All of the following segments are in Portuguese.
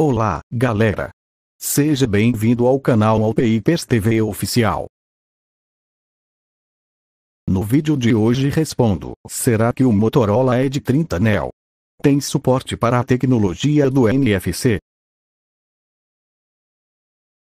Olá, galera! Seja bem-vindo ao canal Wallpapers TV Oficial. No vídeo de hoje respondo, será que o Motorola Edge 30 Neo tem suporte para a tecnologia do NFC?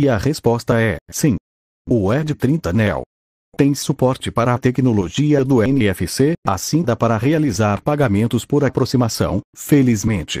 E a resposta é, sim. O Edge 30 Neo tem suporte para a tecnologia do NFC, assim dá para realizar pagamentos por aproximação, felizmente.